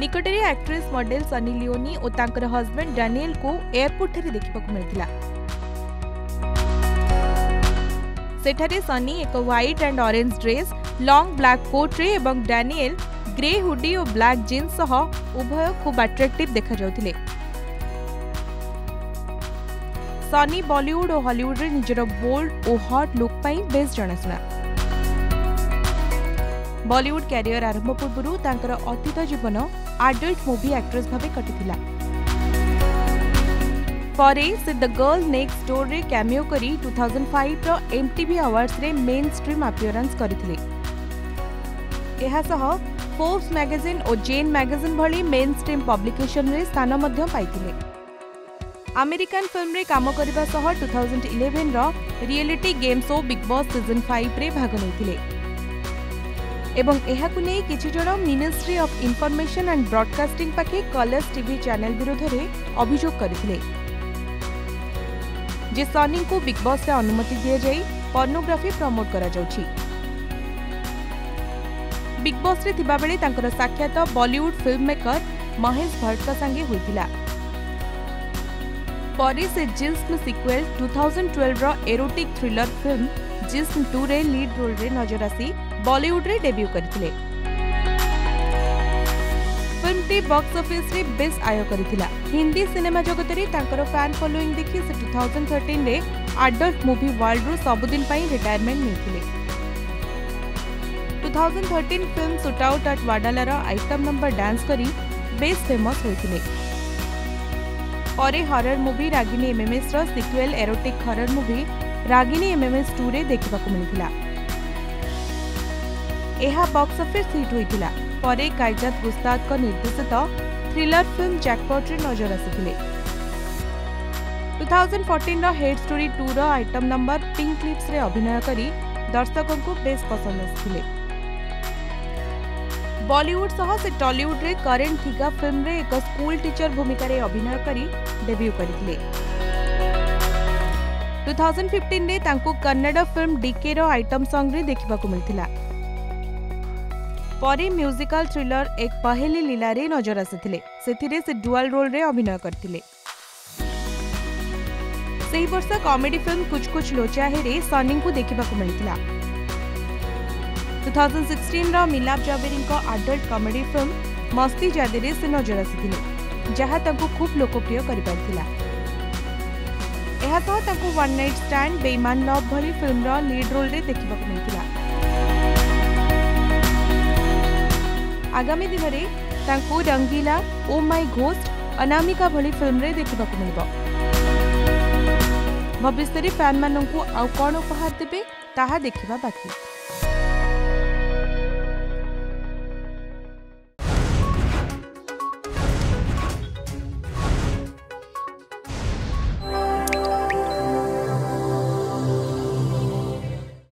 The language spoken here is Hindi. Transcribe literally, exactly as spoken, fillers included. निकटरे एक्ट्रेस मॉडल सनी लियोनी और तांकर हस्बैंड डैनियल को एयरपोर्ट ठारे देखा मिलता। सेठारे सनी एक white and orange dress long black coat रे एवं डैनियल ग्रे हुडी और ब्लैक जीन्स सह उभय खूब अट्रैक्टिव देखा जाउथिले। सनी बॉलीवुड और हॉलीवुड रे निजर बोल्ड और हॉट लुक पाई बेस जनाशुना। बॉलीवुड कैरियर आरंभ पूर्व तांकर अतीत जीवन आडल्ट मूवी एक्ट्रेस भाव कटिथिला। परे से द गर्ल नेक्स्ट डोर रे कैमियो करी टू थाउजेंड फाइव रो एमटीवी अवार्ड्स रे मेन स्ट्रीम अपीयरेंस करिथिले। एहा सह फोर्ब्स मैगजीन और जेन मैगजीन भली मेन स्ट्रीम पब्लिकेशन रे स्थान मध्य पाइथिले। अमेरिकन फिल्म रे काम करिबा सह टू थाउजेंड इलेवन रो reality game show big boss season five रे भाग लेथिले एवं एहाकु नै किछि जण ministry of information and Broadcasting पाखे कलर्स टीवी चैनल विरोध रे अभियोग करथिले जे सनी को बिग बॉस से अनुमति दिए जाई पोर्नोग्राफी प्रमोट करा जाउछि। बिग बॉस रे थिबा बेले तांकर साक्षात बॉलीवुड फिल्म मेकर महेश भट्ट का संगे होइतिला। परि से Jism sequel two thousand twelve रो erotic thriller film Jism two रे लीड रोल रे नजर आसी बॉलीवुड रे डेब्यू करथिले। फिल्म टी बॉक्स ऑफिस रे बेस आय करथिला। हिंदी सिनेमा जगत रे तांकर फैन फॉलोइंग देखि से टू थाउजेंड थर्टीन रे एडल्ट मूवी वर्ल्ड रो सबुदिन पई रिटायरमेंट नेथिले। Two thousand thirteen film shoot out at Wadala रो आइटम नंबर डांस करी बेस फेमस होइथिले। परे हॉरर मूवी रागिनी एमएमएस रो sequel erotic horror movie Ragini MMS two रे देखिबा को मिलिथिला। एहा बॉक्स ऑफिस हिट होइतिला। परे कायजात गुस्ताद को निर्देशित थ्रिलर फिल्म जैकपॉट रे नजर आसिथिले। टू थाउजेंड फोर्टीन रो हेड स्टोरी टू रो आइटम नंबर पिंक क्लिप्स रे अभिनय करी दर्शकों को बेस पसंद आसिथिले। बॉलीवुड सह से टॉलीवुड रे करेंट थिगा फिल्म रे एक स्कूल टीचर भूमिका रे अभिनय करी डेब्यू करिथिले। टू थाउजेंड फिफ्टीन रे तांको कन्नड़ फिल्म डीके रो आइटम सॉन्ग रे देखिबा को मिलिथिला। परे म्यूजिकल थ्रिलर एक पहेली लीला रे नजर आसिथिले। सेथिरे से डुअल रोल रे अभिनय करथिले। सेही वर्ष कॉमेडी फिल्म कुछ कुछ लोचा है रे सनी को देखिबा को मिलिथिला। टू थाउजेंड सिक्सटीन रा मिलाप जावेरी को एडल्ट कॉमेडी फिल्म मस्तीजादे रे से नजर आसिथिले जहां तांको खूब लोकप्रिय करि पाथिला। एहा तो तांको one night stand Beiimaan love भली फिल्म रा लीड रोल रे देखिबा को मिलिथिला। आगामी दिन में तांको Rangeela oh my god Anamika भली फिल्म रे देखा मिल। भविष्य में फैन मानू आउ कौन उपहार देबे ताहा देखा बाकी।